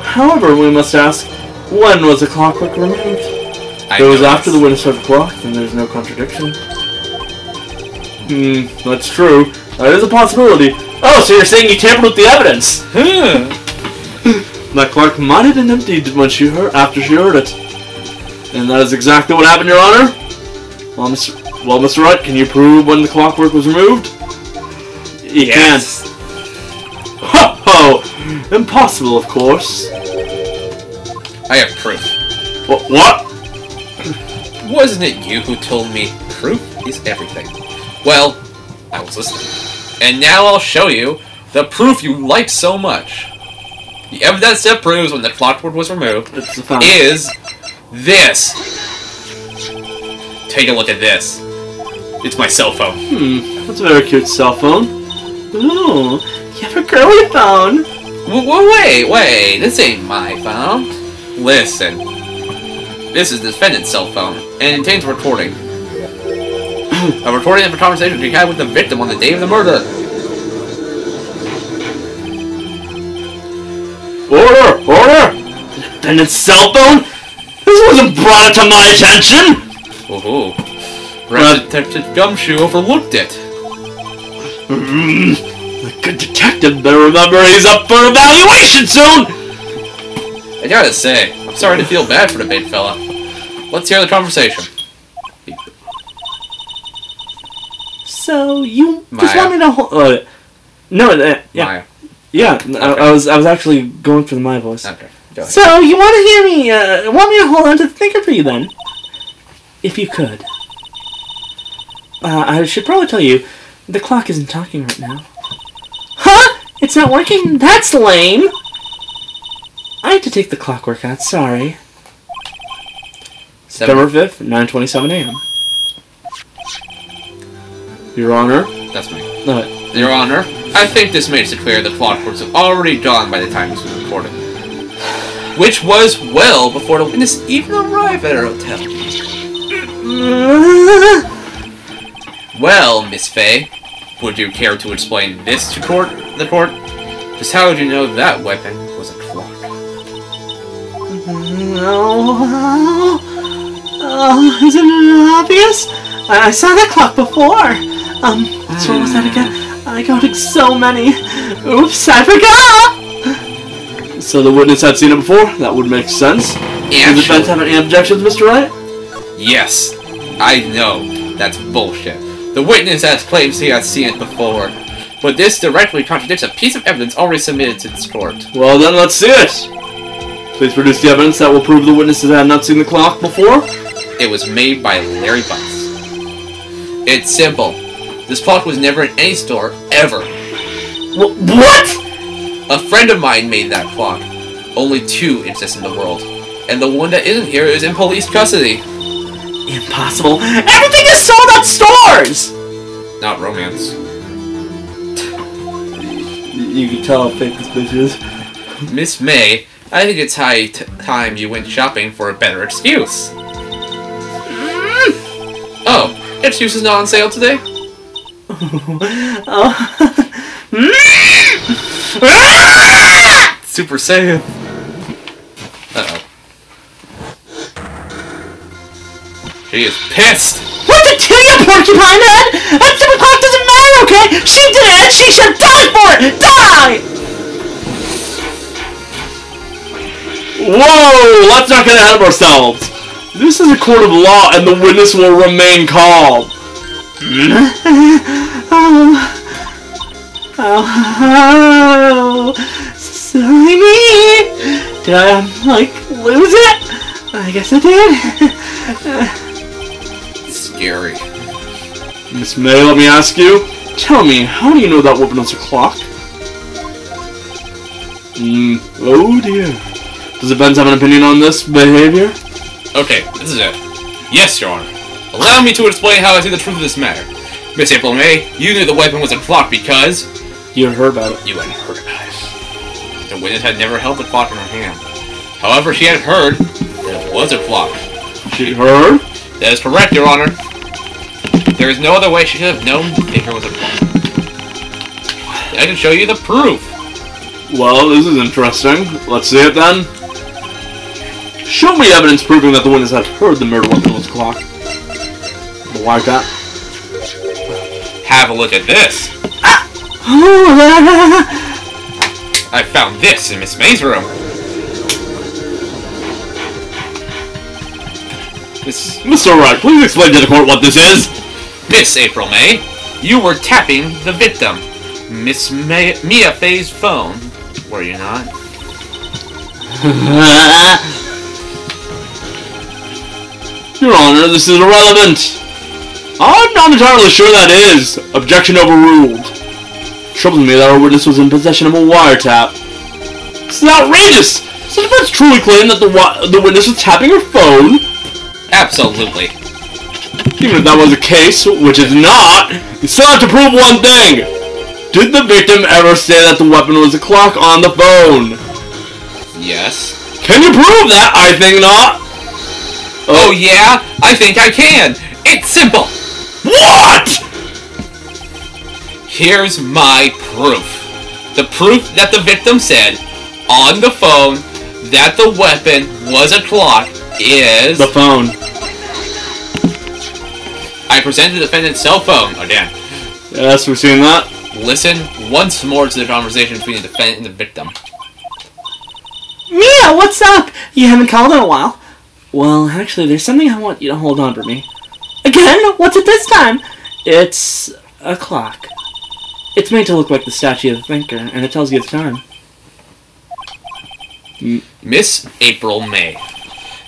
However, we must ask, when was the clockwork removed? If it was after the witness heard the clock, then there's no contradiction. Hmm, that's true. That is a possibility. Oh, so you're saying you tampered with the evidence? Huh. That clock might have been emptied when she heard, after she heard it. And that is exactly what happened, Your Honor. Well, Mister Well, Mister Wright, can you prove when the clockwork was removed? You yes. Can't. Ho ho! Impossible, of course. I have proof. What? What? Wasn't it you who told me proof is everything? Well, I was listening. And now I'll show you the proof you like so much. The evidence that proves when the clockwork was removed is this. Take a look at this. It's my cell phone. Hmm, that's a very cute cell phone. Ooh, you have a girly phone. W wait, wait, this ain't my phone. Listen, this is the defendant's cell phone, and it contains a recording. A recording of a conversation we had with the victim on the day of the murder. Order! Order! The defendant's cell phone? This wasn't brought to my attention! Oh, uh, Detective Gumshoe overlooked it. The good detective better remember he's up for evaluation soon! I gotta say, I'm sorry to feel bad for the big fella. Let's hear the conversation. So you Maya. Just want me to hold? Uh, no, uh, yeah, Maya. yeah. Okay. I, I was, I was actually going for the Maya voice. Okay. Go ahead. So you want to hear me? Uh, want me to hold on to the thinker for you then, if you could? Uh, I should probably tell you, the clock isn't talking right now. Huh? It's not working. That's lame. I had to take the clockwork out. Sorry. September fifth, nine twenty-seven a.m. Your Honor? That's me. Uh, Your Honor? I think this makes it clear the plot was already done by the time this was recorded, which was well before the witness even arrived at our hotel. Well, Miss Fey, would you care to explain this to court? The court? Just how did you know that weapon was a clock? No, uh, isn't it obvious? I saw that clock before. Um, so what was that again? I got so many. Oops, I forgot. So the witness had seen it before. That would make sense. Yeah, does the defense have any objections, Mister Wright? Yes, I know that's bullshit. The witness has claims he has seen it before, but this directly contradicts a piece of evidence already submitted to this court. Well then, let's see it! Please produce the evidence that will prove the witnesses have not seen the clock before. It was made by Larry Butts. It's simple. This clock was never in any store, ever. Wh what?! A friend of mine made that clock. Only two exist in the world, and the one that isn't here is in police custody. Impossible. Everything is sold at stores! Not romance. You can tell how fake this bitch is. Miss May, I think it's high t time you went shopping for a better excuse. Mm. Oh, excuse is not on sale today? Oh. Super Saiyan. Uh oh. She is pissed! What the kill you, porcupine head? That super clock doesn't matter, okay? She did it and she should die for it! Die! Whoa! Let's not get ahead of ourselves! This is a court of law and the witness will remain calm. Oh. Oh. Oh. Silly me! Did I, um, like, lose it? I guess I did. Scary. Miss May, let me ask you. Tell me, how do you know that weapon is a clock? Mm, oh dear. Does the Benz have an opinion on this behavior? Okay, this is it. Yes, Your Honor. Allow me to explain how I see the truth of this matter. Miss April May, you knew the weapon was a clock because... You heard about it. You had heard about it. The witness had never held the clock in her hand. However, she had heard that it was a clock. She heard? That is correct, Your Honor. There is no other way she could have known Baker was a plot. I can show you the proof. Well, this is interesting. Let's see it then. Show me evidence proving that the witness had heard the murder weapon was a clock. Why that? Have a look at this. Ah! I found this in Miss May's room. Miss Mister Wright, please explain to the court what this is. Miss April May, you were tapping the victim, Miss May Mia Fey's phone, were you not? Your Honor, this is irrelevant. I'm not entirely sure that is. Objection overruled. Troubles me that our witness was in possession of a wiretap. This is outrageous. So the defense truly claimed that the wi the witness was tapping her phone? Absolutely. Even if that was the case, which is not, you still have to prove one thing. Did the victim ever say that the weapon was a clock on the phone? Yes. Can you prove that? I think not. Oh, oh yeah? I think I can. It's simple. What? Here's my proof. The proof that the victim said on the phone that the weapon was a clock is... The phone. I present the defendant's cell phone again. Yes, we're seeing that. Listen once more to the conversation between the defendant and the victim. Mia, what's up? You haven't called in a while. Well, actually, there's something I want you to hold on for me. Again? What's it this time? It's a clock. It's made to look like the statue of the thinker, and it tells you its time. Miss April May,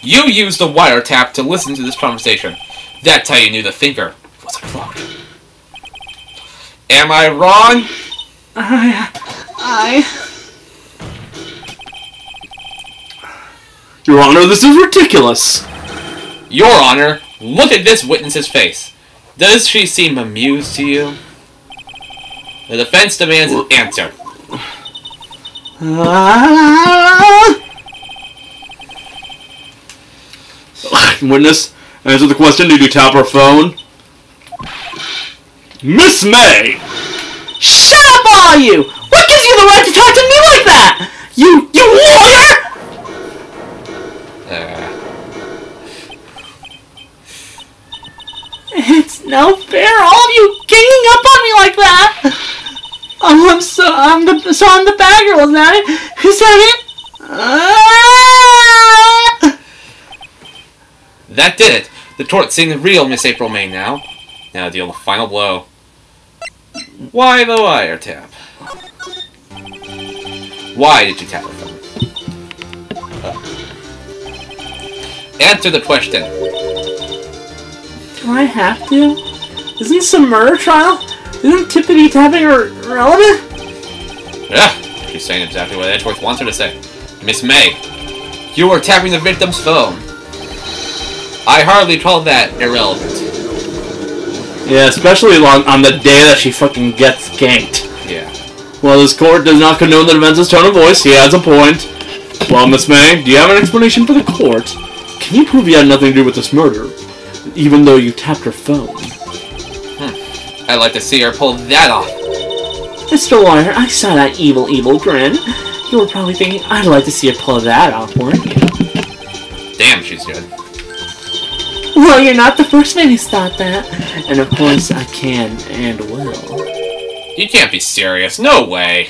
you used the wiretap to listen to this conversation. That's how you knew the thinker was a clock. Am I wrong? I... I... Your Honor, this is ridiculous. Your Honor, look at this witness's face. Does she seem amused to you? The defense demands an answer. Witness, answer the question. Did you tap her phone? Miss May! Shut up, all you! What gives you the right to talk to me like that? You, you lawyer! Uh. It's no fair, all of you ganging up on me like that! Oh, I'm so, I'm the, so I'm the bagger, wasn't that it? Who said it? Ah! That did it. The tort's seeing the real Miss April May now. Now deal the final blow. Why the wire tap? Why did you tap her phone? Uh. Answer the question. Do I have to? Isn't some murder trial? Isn't Tiffany tapping her relevant? Yeah, she's saying exactly what Edgeworth wants her to say. Miss May, you were tapping the victim's phone. I hardly call that irrelevant. Yeah, especially on, on the day that she fucking gets ganked. Yeah. Well, this court does not condone the defense's tone of voice. He has a point. Well, Miss May, do you have an explanation for the court? Can you prove you had nothing to do with this murder, even though you tapped her phone? I'd like to see her pull that off. Mister Lawyer, I saw that evil, evil grin. You were probably thinking, I'd like to see her pull that off, weren't you? Damn, she's good. Well, you're not the first man who's thought that. And of course, I can and will. You can't be serious. No way.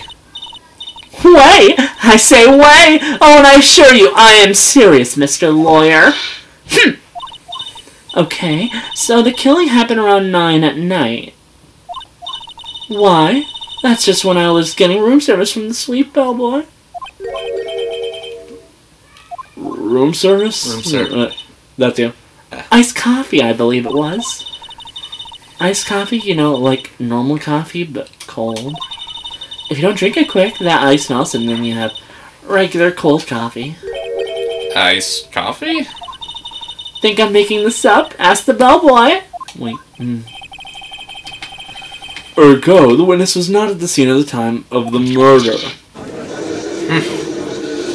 Way? I say way. Oh, and I assure you, I am serious, Mister Lawyer. Hm. Okay, so the killing happened around nine at night. Why? That's just when I was getting room service from the sleep bellboy. Room service? Room service. Uh, that's you. Uh. Iced coffee, I believe it was. Iced coffee, you know, like normal coffee, but cold. If you don't drink it quick, that ice melts, and then you have regular cold coffee. Iced coffee? Think I'm making this up? Ask the bellboy. Wait. Mm. Ergo, the witness was not at the scene at the time of the murder. Mm.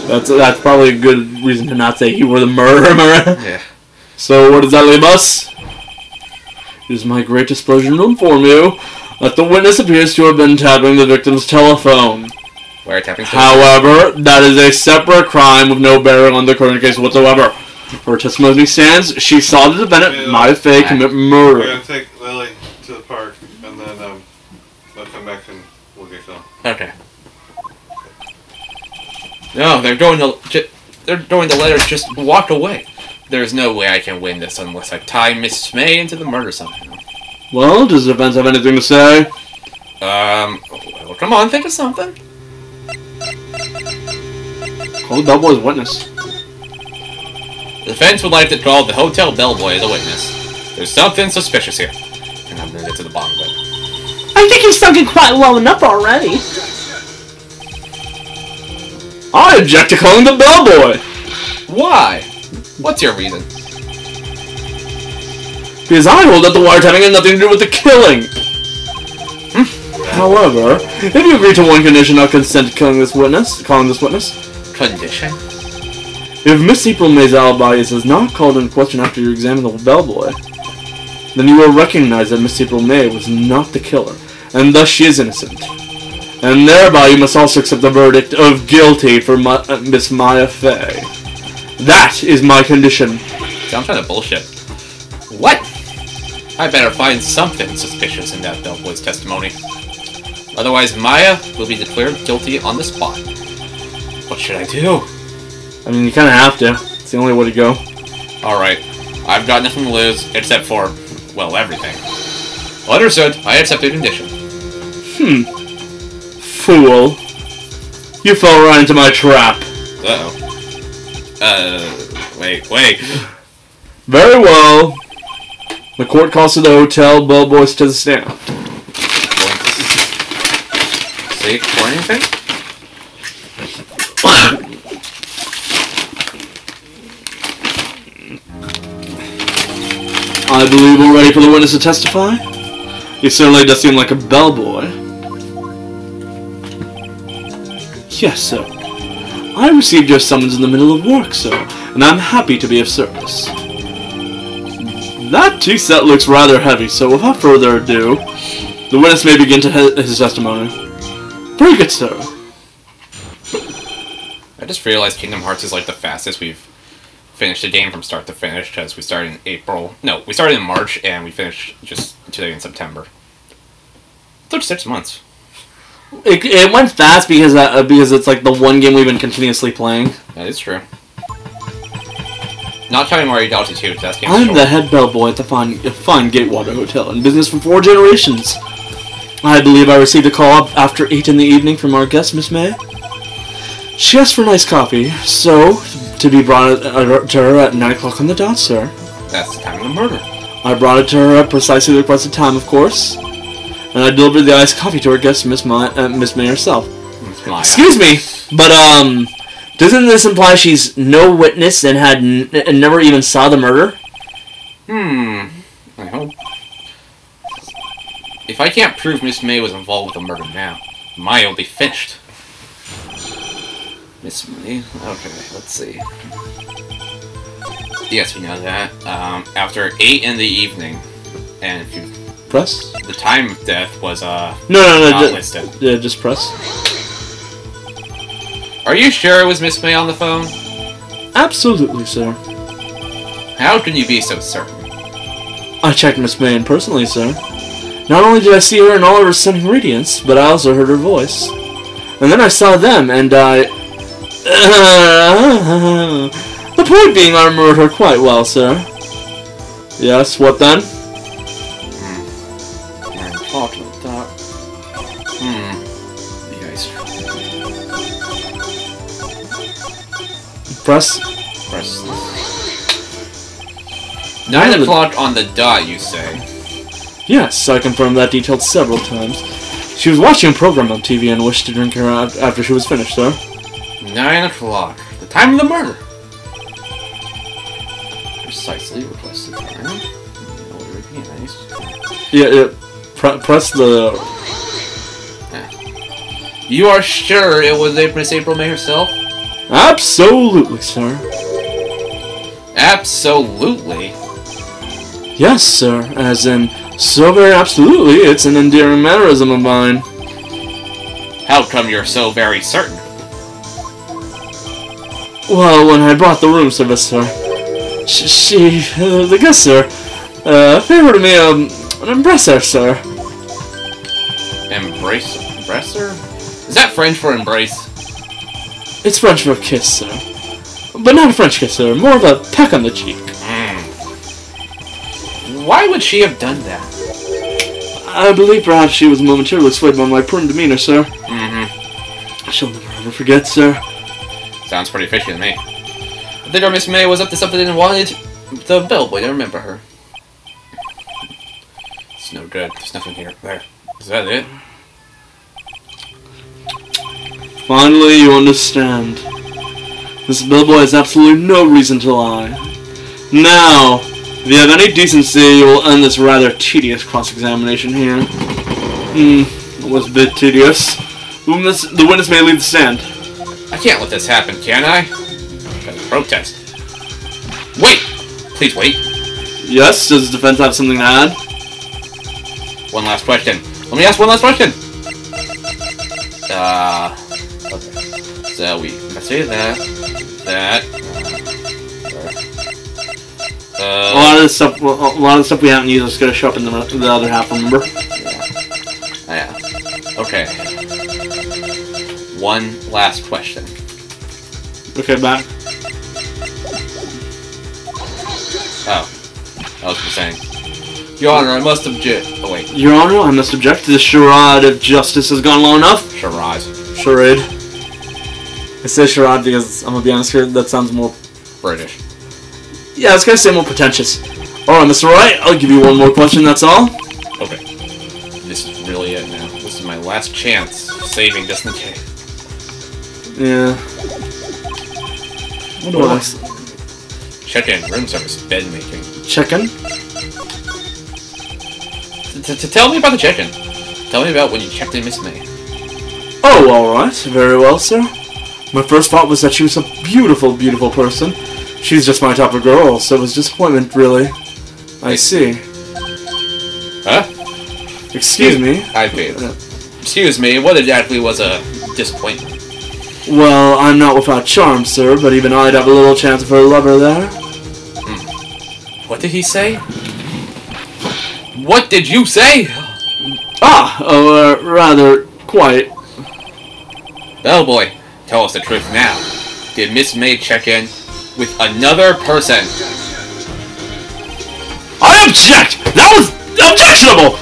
That's that's probably a good reason to not say you were the murderer, am I right? Yeah. So what does that leave us? It is my great displeasure to inform you that the witness appears to have been tapping the victim's telephone. Where tapping? However, that is a separate crime with no bearing on the current case whatsoever. Her testimony stands. She saw the defendant, Maya, Maya Fey, back. commit murder. We're gonna take Lily to the park, and then um, they'll come back and we'll get going. Okay. No, they're going to they're going to let her just walk away. There's no way I can win this unless I tie Miss May into the murder somehow. Well, does the defense have anything to say? Um, well, come on, think of something. Call the bellboy's witness. The defense would like to call the hotel bellboy as a witness. There's something suspicious here. And I'm gonna get to the bottom of it. I think you've sunk it quite low enough already. I object to calling the bellboy! Why? What's your reason? Because I hold that the wiretapping had nothing to do with the killing. Hmm? However, if you agree to one condition, I'll consent to killing this witness, calling this witness. Condition? If Miss April May's alibi is not called in question after you examine the bellboy, then you will recognize that Miss April May was not the killer, and thus she is innocent. And thereby you must also accept the verdict of guilty for Ma uh, Miss Maya Fey. That is my condition. I'm trying to bullshit. What? I better find something suspicious in that bellboy's testimony. Otherwise Maya will be declared guilty on the spot. What should I do? I mean, you kind of have to. It's the only way to go. Alright. I've got nothing to lose, except for, well, everything. Understood. I accept the condition. Hmm. Fool. You fell right into my trap. Uh-oh. Uh, wait, wait. Very well. The court calls to the hotel, bellboys to the stand. See, for anything? I believe we're ready for the witness to testify. He certainly does seem like a bellboy. Yes, sir. I received your summons in the middle of work, sir, and I'm happy to be of service. That tea set looks rather heavy, so without further ado, the witness may begin to his testimony. Very good, sir. I just realized Kingdom Hearts is like the fastest we've finished a game from start to finish, because we started in April. No, we started in March, and we finished just today in September. It took six months. It, it went fast because that, uh, because it's like the one game we've been continuously playing. That is true. Not counting Mario Galaxy two, that's game. I'm the head bellboy at the fine, fine Gatewater Hotel, in business for four generations. I believe I received a call up after eight in the evening from our guest, Miss May. She asked for nice coffee, so to be brought uh, to her at nine o'clock on the dot, sir. That's the time of the murder. I brought it to her at precisely the requested time, of course. And I delivered the iced coffee to our guest, Miss May, uh, Miss May herself. Excuse me, but um, doesn't this imply she's no witness and had n and never even saw the murder? Hmm. I hope. If I can't prove Miss May was involved with the murder now, Maya will be finished. Miss May. Okay, let's see. Yes, we know that. Um, after eight in the evening, and if you. Press? The time of death was, uh, no, no, no, not listed. Yeah, just press. Are you sure it was Miss May on the phone? Absolutely, sir. How can you be so certain? I checked Miss May in personally, sir. Not only did I see her in all of her stunning radiance, but I also heard her voice. And then I saw them, and I... the point being, I remembered her quite well, sir. Yes, what then? Press. Press. Nine o'clock on the dot, you say? Yes, I confirmed that detail several times. She was watching a program on T V and wished to drink her out after she was finished, sir. Nine o'clock. The time of the murder. Precisely requested time. Yeah, yeah. Pre press the... You are sure it was Miss April May herself? Absolutely, sir. Absolutely? Yes, sir. As in, so very absolutely, it's an endearing mannerism of mine. How come you're so very certain? Well, when I brought the room service, sir. She, she uh, the guest, sir, uh, favored me um, an embracer, sir. Embrace? Embracer? Is that French for embrace? It's French for a kiss, sir. But not a French kiss, sir. More of a peck on the cheek. Mm. Why would she have done that? I believe perhaps she was momentarily swayed by my prim demeanor, sir. Mm-hmm. She'll never ever forget, sir. Sounds pretty fishy to me. I think our Miss May was up to something and wanted the bellboy to remember her. It's no good. There's nothing here. There. Is that it? Finally, you understand. This bellboy has absolutely no reason to lie. Now, if you have any decency, you will end this rather tedious cross-examination here. Hmm, it was a bit tedious. The witness, the witness may leave the stand. I can't let this happen, can I? I'm gonna protest. Wait! Please wait. Yes, does the defense have something to add? One last question. Let me ask one last question! Uh... So we investigate that, that, uh, a lot of the stuff, a lot of the stuff we haven't used is going to show up in the, the other half. Remember? Yeah. Yeah. Okay. One last question. Okay, back. Oh, I was just saying. Your Honor, I must object. Oh wait. Your Honor, I must object. This charade of justice has gone long enough. Charade. Charade. I say charade because, I'm gonna be honest here, that sounds more... British. Yeah, I was gonna say more pretentious. Alright, Mister Wright, I'll give you one more question, that's all. Okay. This is really it now. This is my last chance. Saving just in case. Yeah. What do I... Check-in, room service, bed making. Check-in? Tell me about the check-in. Tell me about when you checked in Miss May. Oh, alright. Very well, sir. My first thought was that she was a beautiful, beautiful person. She's just my type of girl, so it was disappointment, really. I see. Huh? Excuse me. I mean, excuse me, what exactly was a disappointment? Well, I'm not without charm, sir, but even I'd have a little chance of her lover there. Hmm. What did he say? What did you say? Ah, or uh, rather, quite. Oh boy, tell us the truth now. Did Miss May check in with another person? I object! That was objectionable!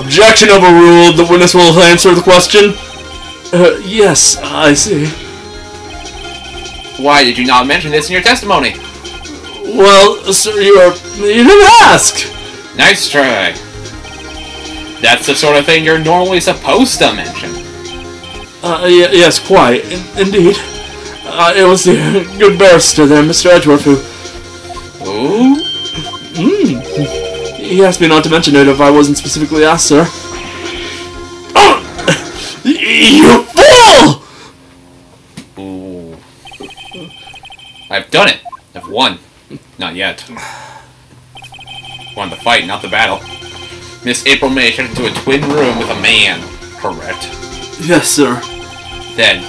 Objection overruled. The witness will answer the question. Uh, yes, I see. Why did you not mention this in your testimony? Well, sir, you are... you didn't ask! Nice try. That's the sort of thing you're normally supposed to mention. Uh, y yes, quite. In indeed. Uh, it was the good barrister there, Mister Edgeworth, who... Ooh? Mmm... He asked me not to mention it if I wasn't specifically asked, sir. Oh! You fool! Ooh. I've done it. I've won. Not yet. Won the fight, not the battle. Miss April May checked into a twin room with a man, correct? Yes, sir. Then,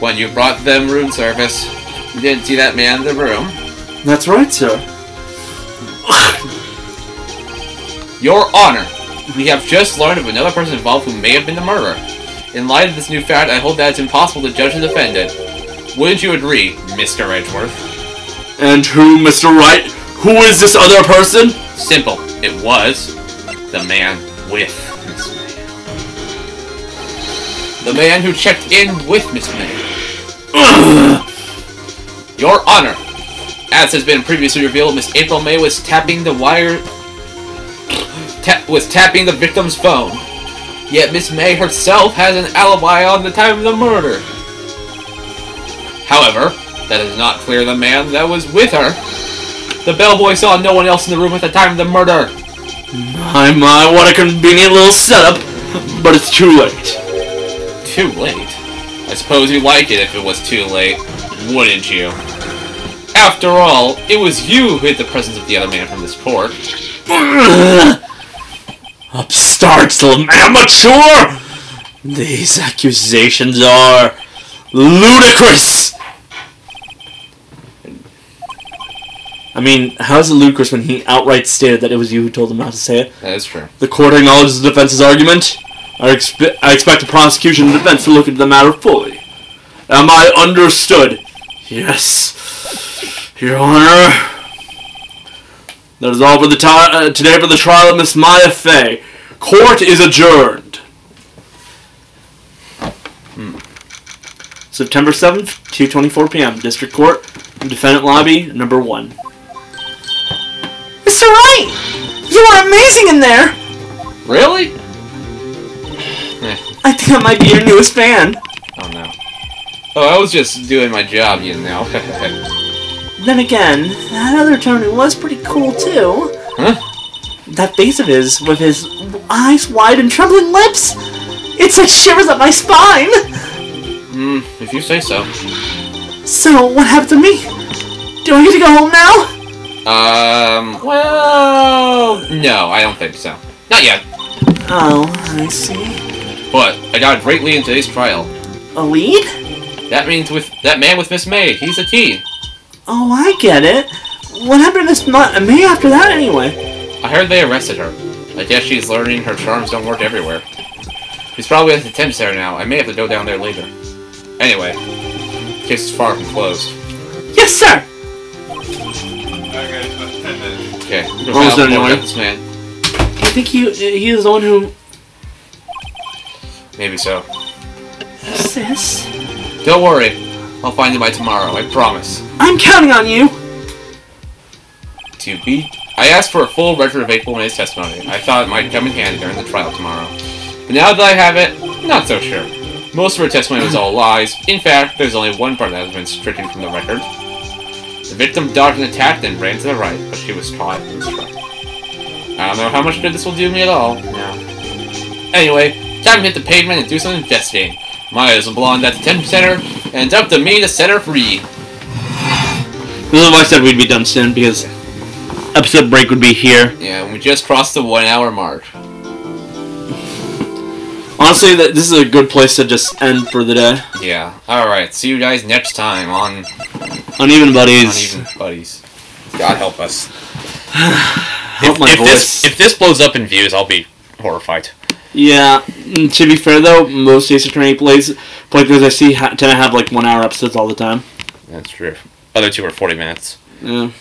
when you brought them room service, you didn't see that man in the room. That's right, sir. Your Honor, we have just learned of another person involved who may have been the murderer. In light of this new fact, I hold that it's impossible to judge the defendant. Wouldn't you agree, Mister Edgeworth? And who, Mister Wright? Who is this other person? Simple. It was the man with Miss May. The man who checked in with Miss May. Your Honor, as has been previously revealed, Miss April May was tapping the wire... Ta was tapping the victim's phone. Yet Miss May herself has an alibi on the time of the murder. However, that does not clear the man that was with her. The bellboy saw no one else in the room at the time of the murder. My, my, what a convenient little setup. But it's too late. Too late? I suppose you'd like it if it was too late, wouldn't you? After all, it was you who hid the presence of the other man from this port. Upstarts, little amateur! These accusations are ludicrous! I mean, how is it ludicrous when he outright stated that it was you who told him not to say it? That is true. The court acknowledges the defense's argument. I, expe I expect the prosecution and defense to look into the matter fully. Am I understood? Yes, Your Honor. That is all for the uh, today for the trial of Miss Maya Fey. Court is adjourned. Hmm. September seventh, two twenty-four p m District Court, Defendant Lobby, Number One. Mister Wright, you are amazing in there. Really? I think I might be your newest fan. Oh no. Oh, I was just doing my job, you know. Then again, that other Tony was pretty cool, too. Huh? That face of his, with his eyes wide and trembling lips, it sent shivers up my spine! Hmm, if you say so. So, what happened to me? Do I get to go home now? Um, well... No, I don't think so. Not yet. Oh, I see. But, I got a great lead in today's trial. A lead? That means with that man with Miss May, he's the key. Oh, I get it. What happened to Miss May after that, anyway? I heard they arrested her. I guess she's learning her charms don't work everywhere. She's probably at the Thames there now. I may have to go down there later. Anyway, case is far from closed. Yes, sir! Okay, almost done anyway. This man. I think he, he is the one who... Maybe so. Sis? Don't worry. I'll find you by tomorrow, I promise. I'm counting on you! To be... I asked for a full record of April May's testimony. I thought it might come in handy during the trial tomorrow. But now that I have it, not so sure. Most of her testimony was all lies. In fact, there's only one part that has been stricken from the record. The victim dodged an attack and ran to the right, but she was caught and struck. I don't know how much good this will do me at all. No. Anyway, Time to hit the pavement and do some investigating. Maya's and Blonde at the detention center, and it's up to me to set her free. This is why I said we'd be done soon, because episode break would be here. Yeah, and we just crossed the one hour mark. Honestly, that this is a good place to just end for the day. Yeah. Alright, see you guys next time on... Uneven Buddies. Uneven Buddies. God help us. help if, my if voice. This, if this blows up in views, I'll be horrified. Yeah. To be fair, though, most Ace Attorney plays, playthroughs I see ha tend to have, like, one-hour episodes all the time. That's true. Other two are forty minutes. Yeah.